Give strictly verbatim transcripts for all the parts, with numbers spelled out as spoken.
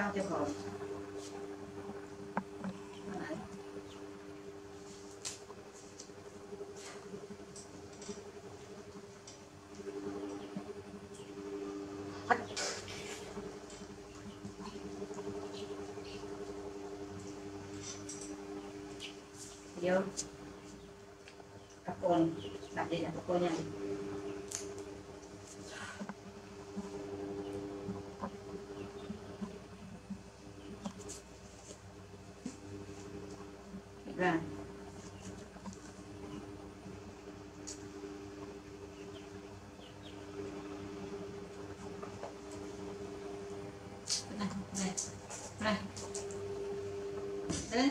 cao tuyệt vời. Vô cặp côn đặt đi đặt cặp côn nha. Rồi. Này, này, này. Đấy, đây.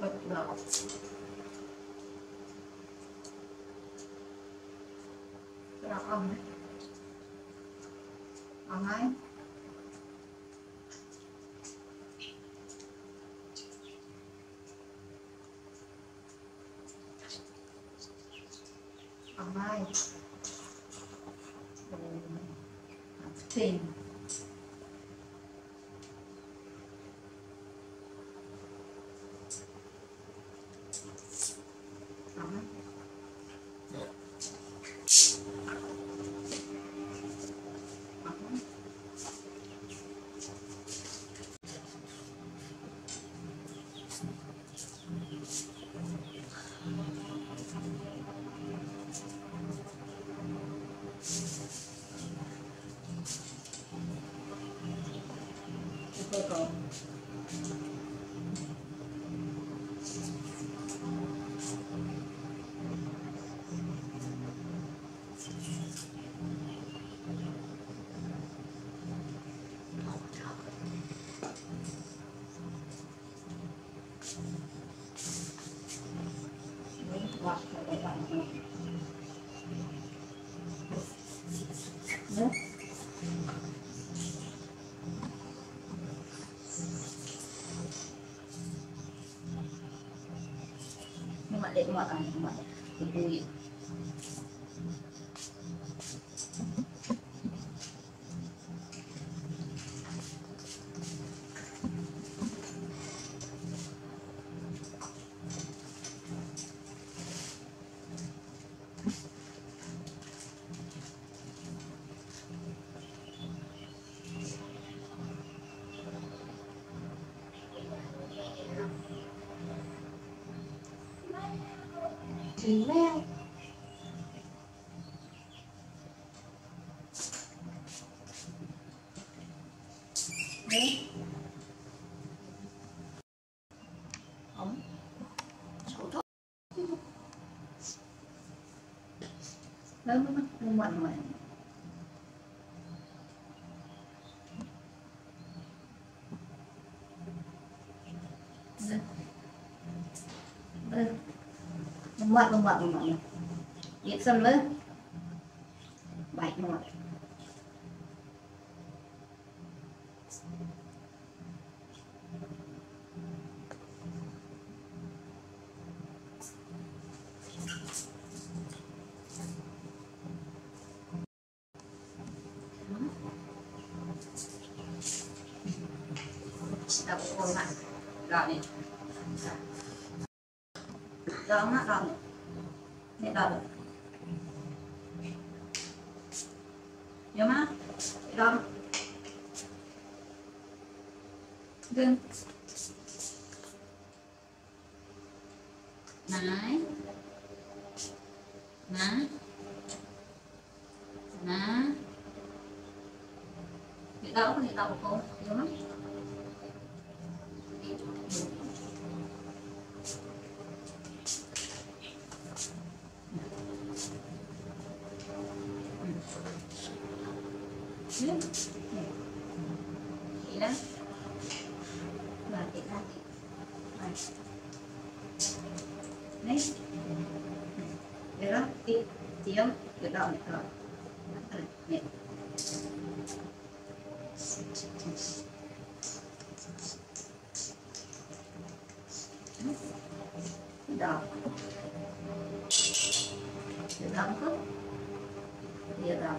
But no. Rồi ông này. Ông ấy. Ông ấy. Tìm. Để mọi người mọi người trí mèo. Đấy. Không. Số thốt. Đấy, mất một mặn mặn. Mọt mọt mọt mọt Điệp xâm lứa Bạch mọt Đọc con lại Đọc đi Đọc mắt đọc đi Để đo được. Nhớ má. Để đo. Đừng. Nái. Nái. Nái. Để đo không? Để đo của cô. Nhớ má. Ini lah, batik batik, ni, jalan ti, tiang, jalan jalan, ni, jalan, jalan tu, jalan.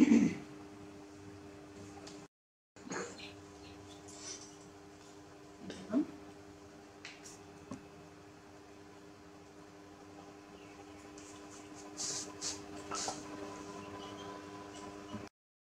Mm-hmm.